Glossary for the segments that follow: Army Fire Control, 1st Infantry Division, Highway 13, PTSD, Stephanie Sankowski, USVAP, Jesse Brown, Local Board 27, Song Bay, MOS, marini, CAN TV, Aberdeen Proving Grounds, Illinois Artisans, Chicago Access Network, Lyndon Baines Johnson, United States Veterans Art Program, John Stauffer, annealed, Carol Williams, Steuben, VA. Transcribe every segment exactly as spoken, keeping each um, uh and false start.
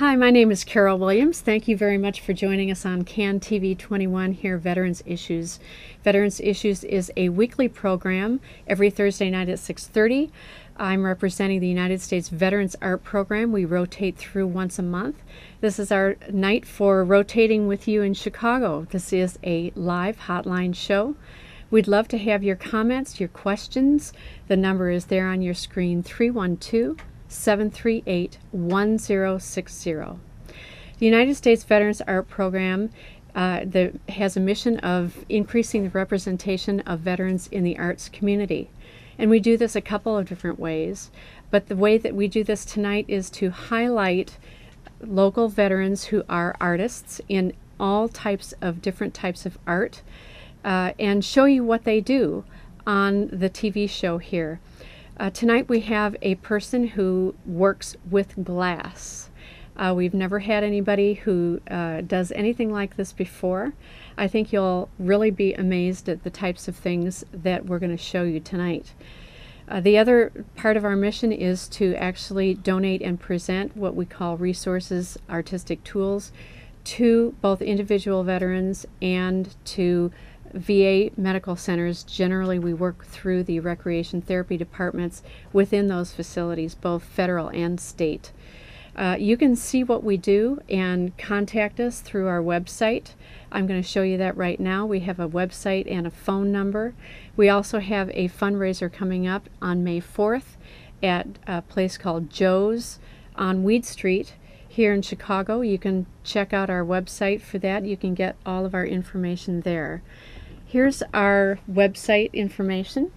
Hi, my name is Carol Williams. Thank you very much for joining us on C A N T V twenty-one here, Veterans Issues. Veterans Issues is a weekly program every Thursday night at six thirty. I'm representing the United States Veterans Art Program. We rotate through once a month. This is our night for rotating with you in Chicago. This is a live hotline show. We'd love to have your comments, your questions. The number is there on your screen, three one two, seven three eight, one zero six zero. The United States Veterans Art Program uh, the, has a mission of increasing the representation of veterans in the arts community. And we do this a couple of different ways, but the way that we do this tonight is to highlight local veterans who are artists in all types of different types of art uh, and show you what they do on the T V show here. Uh, tonight we have a person who works with glass. Uh, we've never had anybody who uh, does anything like this before. I think you'll really be amazed at the types of things that we're going to show you tonight. Uh, the other part of our mission is to actually donate and present what we call resources, artistic tools, to both individual veterans and to V A medical centers. Generally, we work through the recreation therapy departments within those facilities, both federal and state. Uh, you can see what we do and contact us through our website. I'm going to show you that right now. We have a website and a phone number. We also have a fundraiser coming up on May fourth at a place called Joe's on Weed Street here in Chicago. You can check out our website for that. You can get all of our information there. Here's our website information,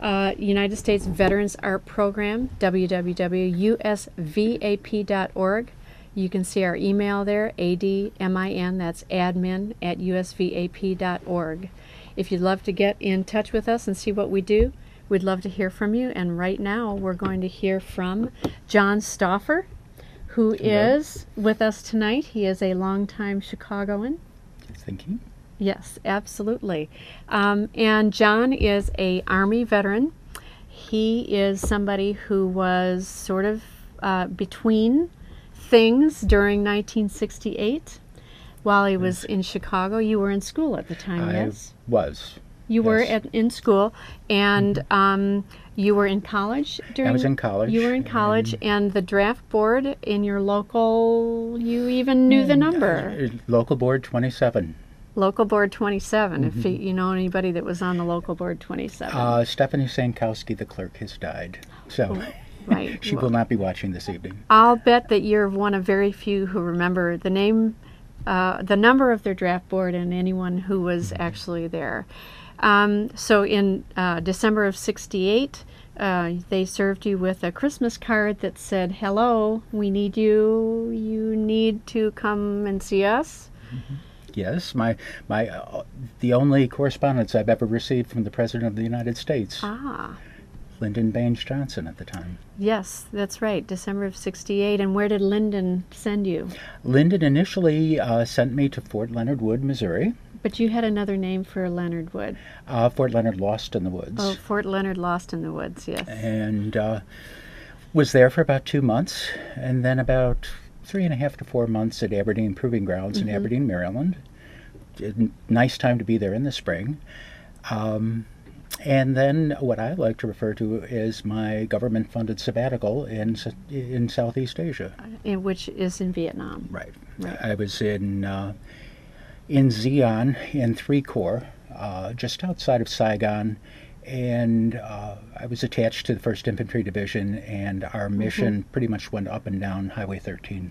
uh, United States Veterans Art Program, w w w dot u s vap dot org. You can see our email there, A D M I N, that's admin at u s vap dot org. If you'd love to get in touch with us and see what we do, we'd love to hear from you. And right now we're going to hear from John Stauffer, who is with us tonight. He is a longtime Chicagoan. Thank you. Yes, absolutely. Um, and John is a Army veteran. He is somebody who was sort of uh, between things during nineteen sixty-eight while he was yes. in Chicago. You were in school at the time, I yes? I was. You yes. were at, in school, and mm-hmm. um, you were in college? During, I was in college. You were in college, and, and the draft board in your local, you even knew the number. Uh, local Board twenty-seven. Local Board twenty-seven, mm-hmm. if you know anybody that was on the Local Board twenty-seven. Uh, Stephanie Sankowski, the clerk, has died, so right. she well, will not be watching this evening. I'll bet that you're one of very few who remember the name, uh, the number of their draft board and anyone who was mm-hmm. actually there. Um, so in uh, December of sixty-eight, uh, they served you with a Christmas card that said, "Hello, we need you, you need to come and see us." Mm-hmm. Yes, my my uh, the only correspondence I've ever received from the President of the United States. Ah. Lyndon Baines Johnson at the time. Yes, that's right, December of sixty-eight. And where did Lyndon send you? Lyndon initially uh, sent me to Fort Leonard Wood, Missouri. But you had another name for Leonard Wood. Uh, Fort Leonard Lost in the Woods. Oh, Fort Leonard Lost in the Woods, yes. And uh, was there for about two months, and then about three and a half to four months at Aberdeen Proving Grounds mm-hmm. in Aberdeen, Maryland. Nice time to be there in the spring. Um, and then what I like to refer to is my government-funded sabbatical in in Southeast Asia. In which is in Vietnam. Right. right. I was in, uh, in Zeon in three Corps, uh, just outside of Saigon, and uh, I was attached to the first Infantry Division, and our mission mm-hmm. pretty much went up and down Highway thirteen.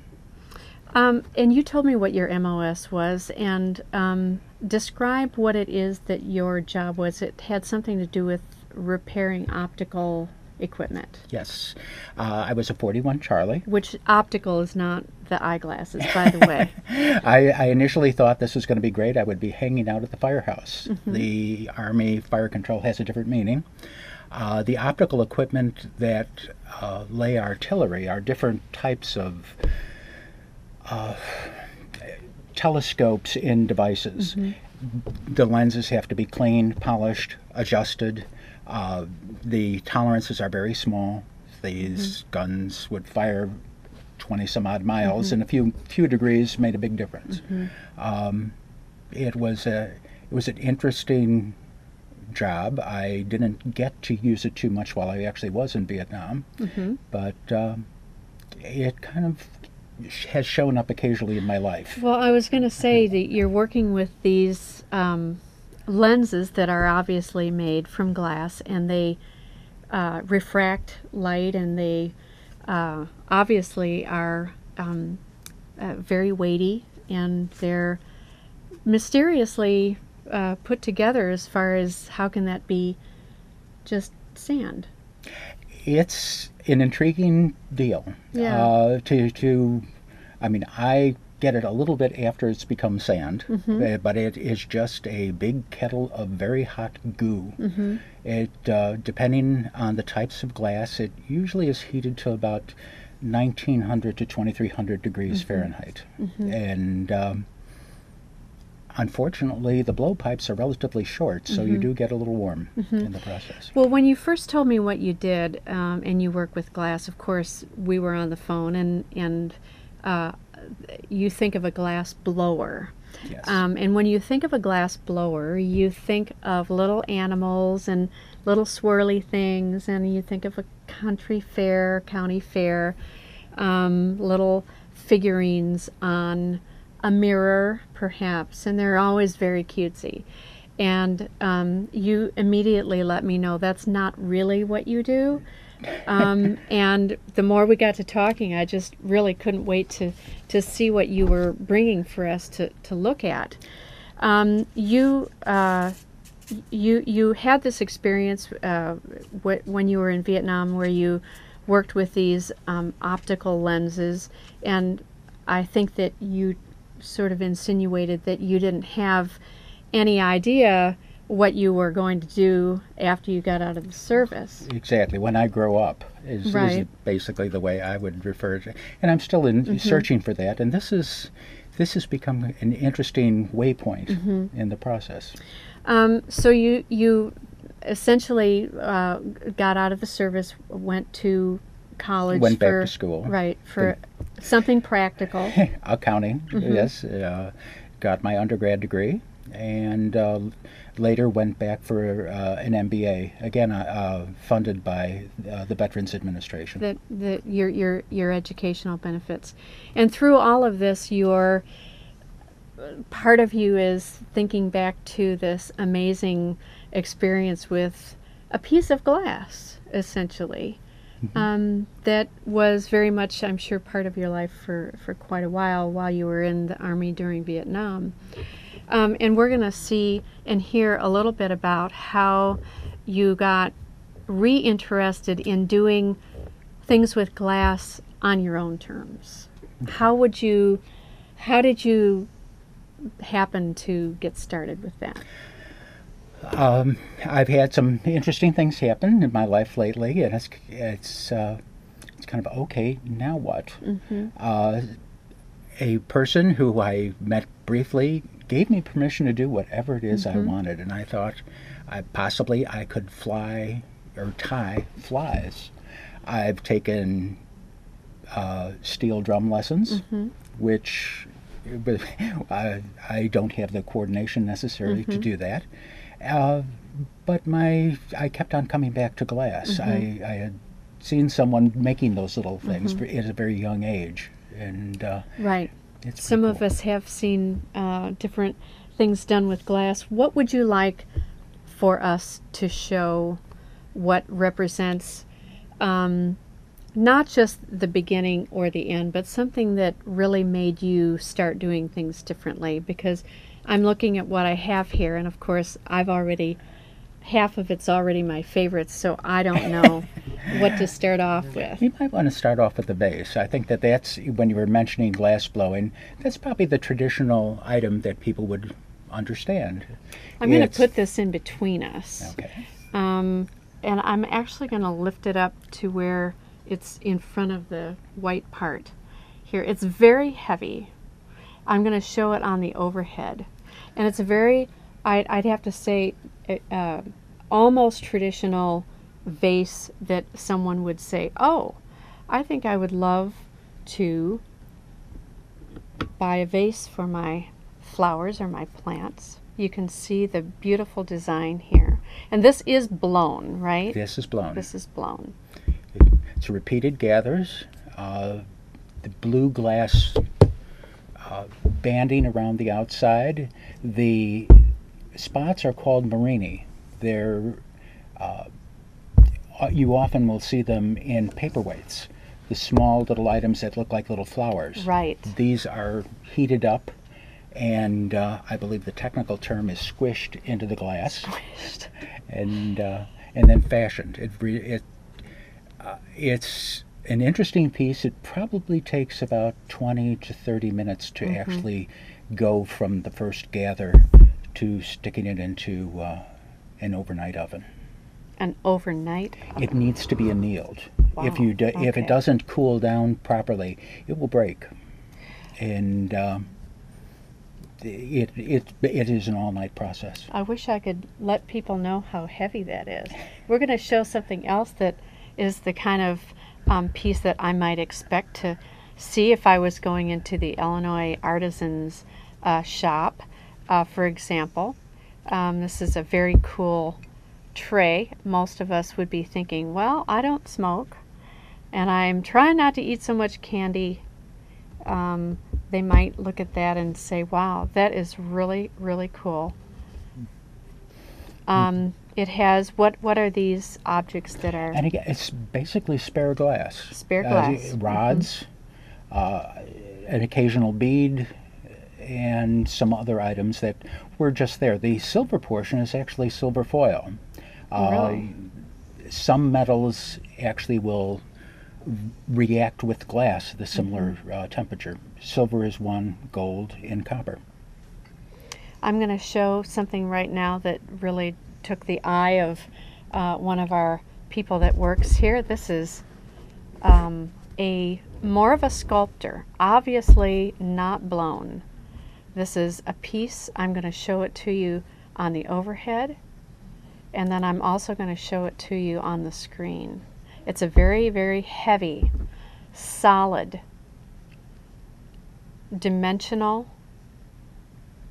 Um, and you told me what your M O S was, and um, describe what it is that your job was. It had something to do with repairing optical equipment. Yes. Uh, I was a forty-one Charlie. Which optical is not the eyeglasses, by the way. I, I initially thought this was going to be great. I would be hanging out at the firehouse. Mm-hmm. The Army fire control has a different meaning. Uh, the optical equipment that uh, lay artillery are different types of uh, telescopes in devices. Mm-hmm. The lenses have to be cleaned, polished, adjusted. Uh, the tolerances are very small. These mm-hmm. guns would fire twenty some odd miles, mm-hmm. and a few few degrees made a big difference. Mm-hmm. um, it was a it was an interesting job. I didn't get to use it too much while I actually was in Vietnam, mm-hmm. but um, it kind of has shown up occasionally in my life. Well, I was going to say that you're working with these um, lenses that are obviously made from glass, and they uh, refract light, and they uh, obviously are um, uh, very weighty, and they're mysteriously uh, put together as far as how can that be just sand? It's an intriguing deal. Yeah. Uh, to, to, I mean, I get it a little bit after it's become sand, mm-hmm. but it is just a big kettle of very hot goo. Mm-hmm. It, uh, depending on the types of glass, it usually is heated to about nineteen hundred to twenty-three hundred degrees mm-hmm. Fahrenheit. Mm-hmm. And um, unfortunately, the blowpipes are relatively short, so mm-hmm. you do get a little warm mm-hmm. in the process. Well, when you first told me what you did, um, and you work with glass, of course, we were on the phone, and, and uh, you think of a glass blower. Yes. Um, and when you think of a glass blower, you think of little animals and little swirly things, and you think of a country fair, county fair, um, little figurines on a mirror, perhaps, and they're always very cutesy. And um, you immediately let me know that's not really what you do. Um, and the more we got to talking, I just really couldn't wait to, to see what you were bringing for us to, to look at. Um, you, uh, you, you had this experience uh, wh when you were in Vietnam, where you worked with these um, optical lenses, and I think that you sort of insinuated that you didn't have any idea what you were going to do after you got out of the service. Exactly. When I grow up is, right. is basically the way I would refer to, and I'm still in mm-hmm. searching for that. And this is this has become an interesting waypoint mm-hmm. in the process. Um, so you you essentially uh, got out of the service, went to college, went for, back to school, right for. The, Something practical. Accounting, mm-hmm. yes. Uh, got my undergrad degree, and uh, later went back for uh, an M B A, again uh, funded by uh, the Veterans Administration. The, the, your, your, your educational benefits. And through all of this, your part of you is thinking back to this amazing experience with a piece of glass, essentially. Um, that was very much, I'm sure, part of your life for, for quite a while while you were in the Army during Vietnam. Um, and we're going to see and hear a little bit about how you got reinterested in doing things with glass on your own terms. How would you, how did you happen to get started with that? Um, I've had some interesting things happen in my life lately, and it's it's uh, it's kind of okay. Now what? Mm-hmm. uh, a person who I met briefly gave me permission to do whatever it is mm-hmm. I wanted, and I thought I possibly I could fly or tie flies. I've taken uh, steel drum lessons, mm-hmm. which but I, I don't have the coordination necessary mm-hmm. to do that. Uh, but my, I kept on coming back to glass. Mm-hmm. I, I had seen someone making those little things mm-hmm. at a very young age, and uh, right. It's some cool. of us have seen uh, different things done with glass. What would you like for us to show? What represents um, not just the beginning or the end, but something that really made you start doing things differently? Because I'm looking at what I have here, and of course, I've already, half of it's already my favorites, so I don't know what to start off with. You might want to start off with the base. I think that that's, when you were mentioning glass blowing, that's probably the traditional item that people would understand. I'm going to put this in between us. Okay. Um, and I'm actually going to lift it up to where it's in front of the white part here. It's very heavy. I'm going to show it on the overhead. And it's a very, I'd, I'd have to say, uh, almost traditional vase that someone would say, oh, I think I would love to buy a vase for my flowers or my plants. You can see the beautiful design here. And this is blown, right? This is blown. This is blown. It's repeated gathers. Uh, the blue glass uh, banding around the outside. The spots are called marini. They're, uh, you often will see them in paperweights, the small little items that look like little flowers. Right. These are heated up, and uh, I believe the technical term is squished into the glass. Squished. And uh, and then fashioned. It re it uh, it's an interesting piece. It probably takes about twenty to thirty minutes to mm-hmm. actually go from the first gather to sticking it into uh, an overnight oven. An overnight oven. It needs to be annealed. Wow. If you do, okay. if it doesn't cool down properly, it will break. And um, It, it, it is an all-night process. I wish I could let people know how heavy that is. We're going to show something else that is the kind of um, piece that I might expect to see if I was going into the Illinois Artisans uh, shop, uh, for example. Um, this is a very cool tray. Most of us would be thinking, well, I don't smoke, and I'm trying not to eat so much candy. Um, they might look at that and say, wow, that is really, really cool. Um, it has, what What are these objects that are? And again, it's basically spare glass. Spare glass. Uh, rods, mm-hmm. uh, an occasional bead, and some other items that were just there. The silver portion is actually silver foil. Uh, really? Some metals actually will react with glass at the similar uh, temperature. Silver is one, gold, and copper. I'm going to show something right now that really took the eye of uh, one of our people that works here. This is um, a more of a sculptor, obviously not blown. This is a piece. I'm going to show it to you on the overhead, and then I'm also going to show it to you on the screen. It's a very, very heavy, solid, dimensional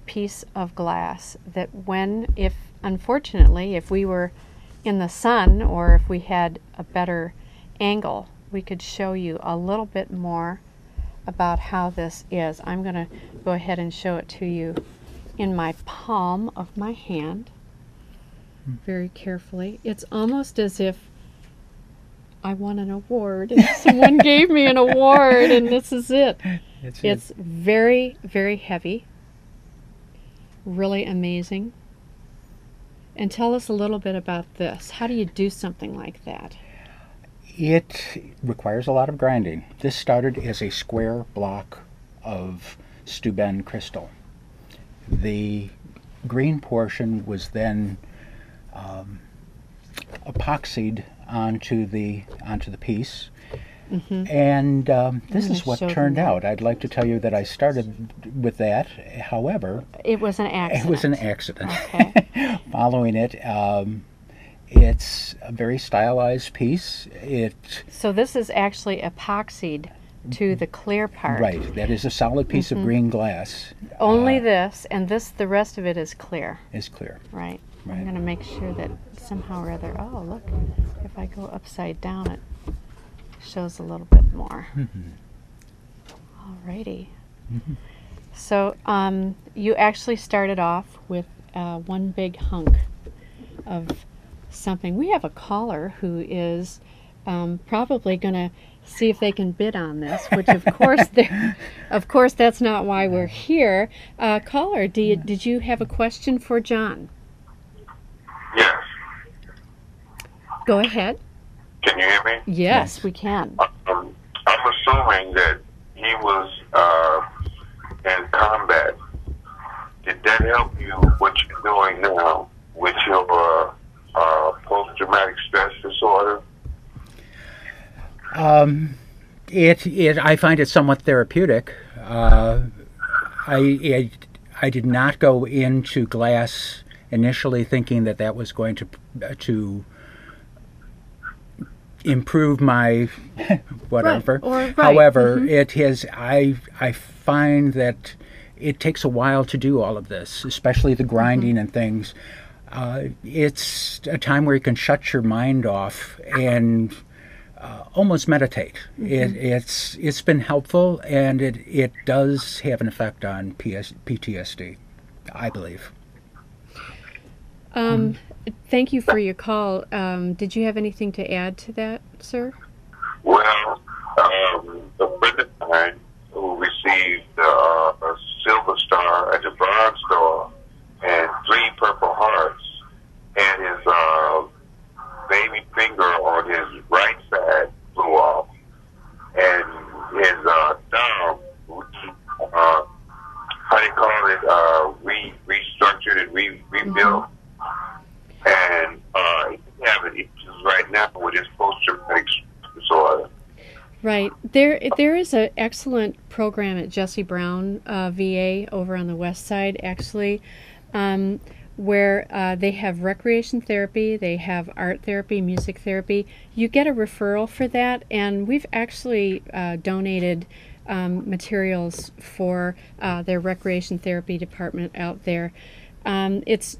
piece of glass that when, if, unfortunately, if we were in the sun or if we had a better angle, we could show you a little bit more about how this is. I'm going to go ahead and show it to you in my palm of my hand very carefully. It's almost as if I won an award. Someone gave me an award, and this is it. It's, it's very, very heavy. Really amazing. And tell us a little bit about this. How do you do something like that? It requires a lot of grinding. This started as a square block of Steuben crystal. The green portion was then um, epoxied onto the onto the piece, mm-hmm. and um, this is what turned out. I'd like to tell you that I started with that. However, it was an accident. It was an accident. Okay. Following it, um, it's a very stylized piece. It so this is actually epoxied to the clear part. Right. That is a solid piece mm-hmm. of green glass. Only uh, this, and this the rest of it is clear. Is clear. Right. Right. I'm going to make sure that somehow or other, oh, look, if I go upside down, it shows a little bit more. Mm-hmm. Alrighty. Mm-hmm. So um, you actually started off with uh, one big hunk of something. We have a caller who is um, probably going to see if they can bid on this, which of course, of course, that's not why we're here. Uh, caller, do you, did you have a question for John? Yes. Go ahead. Can you hear me? Yes, we can. Um, I'm assuming that he was uh, in combat. Did that help you, what you're doing now, with your uh, uh, post-traumatic stress disorder? Um, it, it, I find it somewhat therapeutic. Uh, I, it, I did not go into glass initially thinking that that was going to to improve my whatever. Right. Or, right. However, mm-hmm. it has, I, I find that it takes a while to do all of this, especially the grinding mm-hmm. and things. Uh, it's a time where you can shut your mind off and uh, almost meditate. Mm-hmm. It, it's it's been helpful, and it, it does have an effect on P S, P T S D, I believe. Um, mm. Thank you for your call. Um, did you have anything to add to that, sir? Well, um, a friend of mine who received uh, a Silver Star and a Bronze Star and three Purple Hearts, and his uh, baby finger on his right side blew off, and his uh, thumb, uh, how do you call it, uh, re restructured and re rebuilt. Mm-hmm. And uh, he doesn't have any issues right now with his post-traumatic disorder. Right. There, there is an excellent program at Jesse Brown uh, V A over on the west side, actually, um, where uh, they have recreation therapy, they have art therapy, music therapy. You get a referral for that, and we've actually uh, donated um, materials for uh, their recreation therapy department out there. Um, it's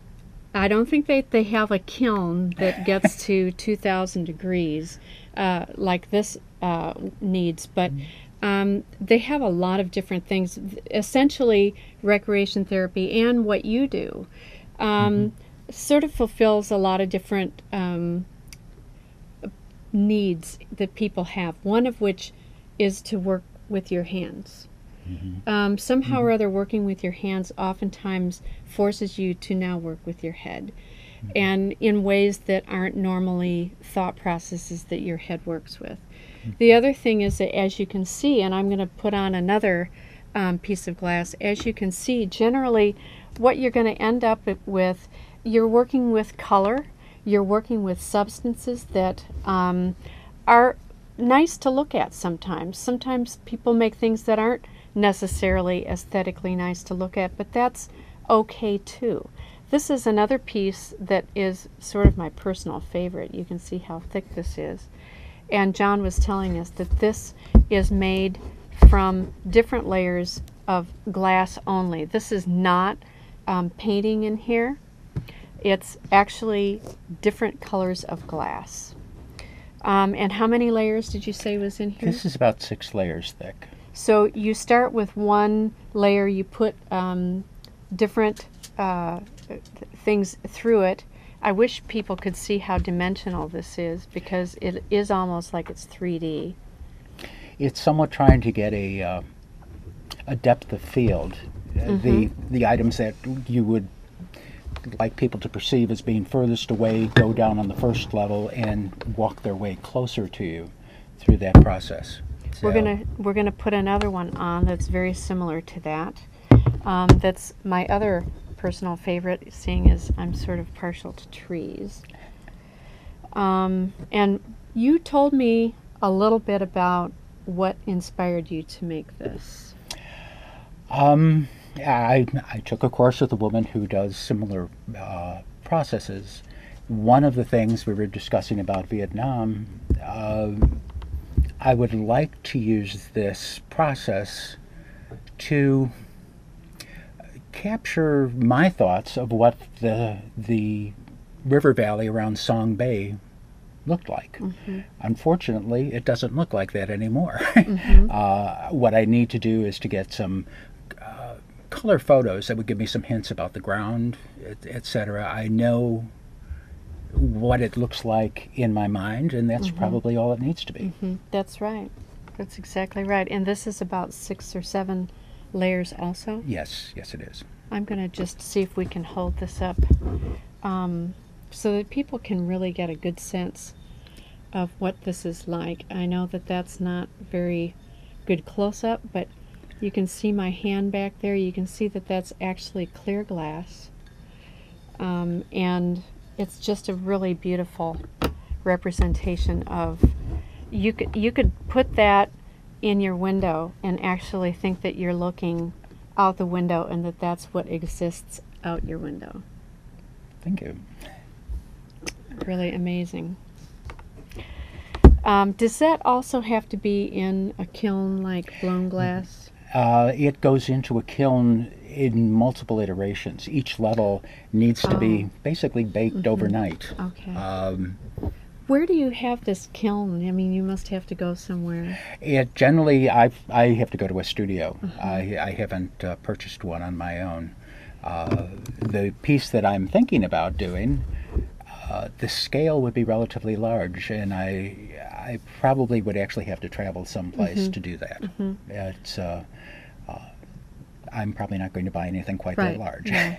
I don't think they, they have a kiln that gets to two thousand degrees uh, like this uh, needs, but um, they have a lot of different things, essentially recreation therapy, and what you do um, mm-hmm. sort of fulfills a lot of different um, needs that people have, one of which is to work with your hands. Mm-hmm. um, somehow mm-hmm. or other, working with your hands oftentimes forces you to now work with your head, mm-hmm. and in ways that aren't normally thought processes that your head works with. Mm-hmm. The other thing is that, as you can see, and I'm going to put on another um, piece of glass, as you can see, generally what you're going to end up with, you're working with color, you're working with substances that um, are nice to look at sometimes. Sometimes people make things that aren't necessarily aesthetically nice to look at, but that's okay too. This is another piece that is sort of my personal favorite. You can see how thick this is. And John was telling us that this is made from different layers of glass only. This is not um, painting in here. It's actually different colors of glass. Um, and how many layers did you say was in here? This is about six layers thick. So you start with one layer, you put um, different uh, th things through it. I wish people could see how dimensional this is, because it is almost like it's three D. It's somewhat trying to get a, uh, a depth of field. Mm-hmm. The, the items that you would like people to perceive as being furthest away go down on the first level and walk their way closer to you through that process. So. We're gonna we're gonna put another one on that's very similar to that. Um, that's my other personal favorite, seeing as I'm sort of partial to trees. Um, and you told me a little bit about what inspired you to make this. Um, I I took a course with a woman who does similar uh, processes. One of the things we were discussing about Vietnam. Uh, I would like to use this process to capture my thoughts of what the the river valley around Song Bay looked like. Mm-hmm. Unfortunately, it doesn't look like that anymore. Mm-hmm. uh, what I need to do is to get some uh, color photos that would give me some hints about the ground, et cetera. I know what it looks like in my mind, and that's mm-hmm. probably all it needs to be. Mm-hmm. That's right. That's exactly right. And this is about six or seven layers also? Yes. Yes, it is. I'm going to just see if we can hold this up um, so that people can really get a good sense of what this is like. I know that that's not very good close-up, but you can see my hand back there. You can see that that's actually clear glass. Um, and it's just a really beautiful representation of, you could, you could put that in your window and actually think that you're looking out the window and that that's what exists out your window. Thank you. Really amazing. Um, does that also have to be in a kiln like blown glass? Uh, it goes into a kiln in multiple iterations. Each level needs to oh. be basically baked mm-hmm. overnight. Okay. Um, Where do you have this kiln? I mean, you must have to go somewhere. It generally, I I have to go to a studio. Uh-huh. I, I haven't uh, purchased one on my own. Uh, the piece that I'm thinking about doing, uh, the scale would be relatively large, and I I probably would actually have to travel someplace mm-hmm. to do that. Mm-hmm. It's uh, uh, I'm probably not going to buy anything quite right. that large. Yeah.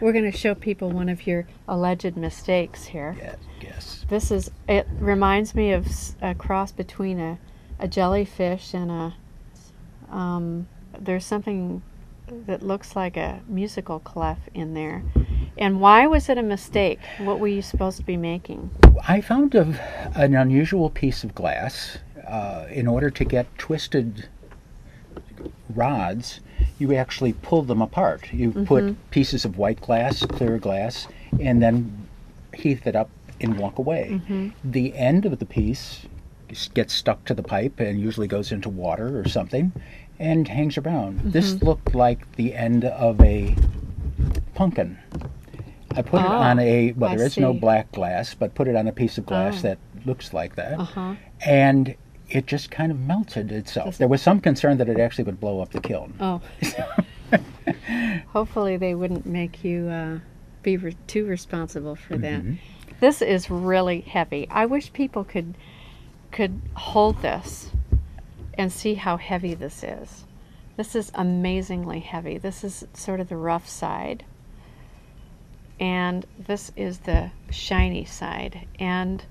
We're going to show people one of your alleged mistakes here. Yes, yes. This is, it reminds me of a cross between a, a jellyfish and a, um, there's something that looks like a musical clef in there. And why was it a mistake? What were you supposed to be making? I found a, an unusual piece of glass. Uh, in order to get twisted rods, you actually pull them apart. You mm-hmm. put pieces of white glass, clear glass, and then heath it up and walk away. Mm-hmm. The end of the piece gets stuck to the pipe and usually goes into water or something and hangs around. Mm-hmm. This looked like the end of a pumpkin. I put oh, it on a, well, I there is see. no black glass, but put it on a piece of glass oh. that looks like that. Uh-huh. And it just kind of melted itself. Just there was some concern that it actually would blow up the kiln. Oh. Hopefully they wouldn't make you uh, be re too responsible for that. Mm-hmm. This is really heavy. I wish people could could hold this and see how heavy this is. This is amazingly heavy. This is sort of the rough side. And this is the shiny side. And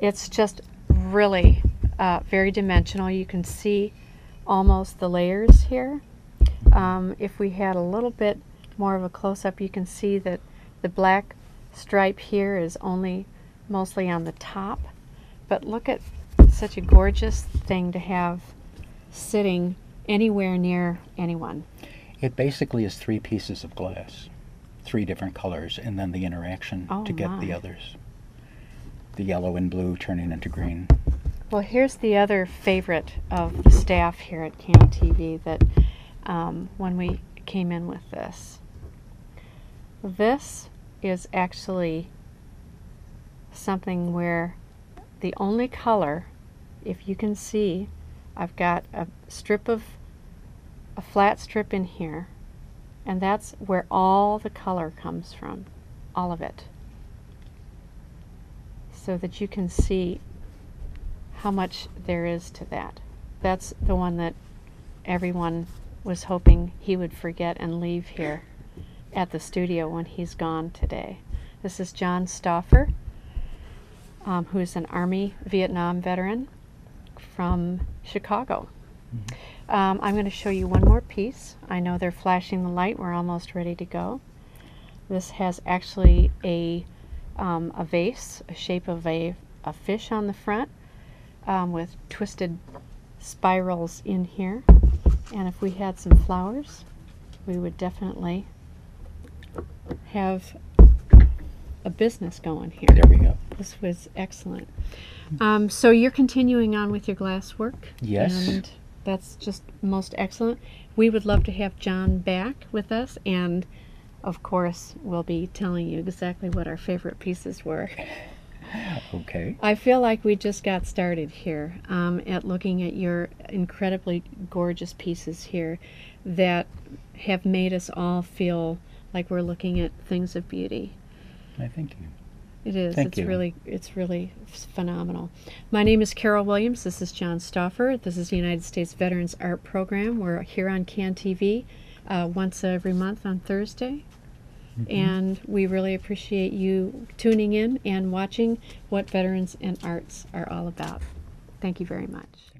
it's just really Uh, very dimensional. You can see almost the layers here. Um, if we had a little bit more of a close-up, you can see that the black stripe here is only mostly on the top. But look at such a gorgeous thing to have sitting anywhere near anyone. It basically is three pieces of glass, three different colors, and then the interaction oh to get my. the others. The yellow and blue turning into green. Well, here's the other favorite of the staff here at Cam T V that um, when we came in with this. This is actually something where the only color, if you can see, I've got a strip of, a flat strip in here, and that's where all the color comes from, all of it, so that you can see how much there is to that. That's the one that everyone was hoping he would forget and leave here at the studio when he's gone today. This is John Stauffer, um, who is an Army Vietnam veteran from Chicago. Mm-hmm. um, I'm going to show you one more piece. I know they're flashing the light. We're almost ready to go. This has actually a, um, a vase, a shape of a, a fish on the front, Um, with twisted spirals in here, and if we had some flowers we would definitely have a business going here. There we go. This was excellent. Um, so you're continuing on with your glass work? Yes. And that's just most excellent. We would love to have John back with us, and of course we'll be telling you exactly what our favorite pieces were. Okay. I feel like we just got started here um, at looking at your incredibly gorgeous pieces here that have made us all feel like we're looking at things of beauty. I thank you. It is. Thank it's you. really it's really phenomenal. My name is Carol Williams. This is John Stauffer. This is the United States Veterans Art Program. We're here on Can T V uh, once every month on Thursday. Mm-hmm. And we really appreciate you tuning in and watching what Veterans and Arts are all about. Thank you very much.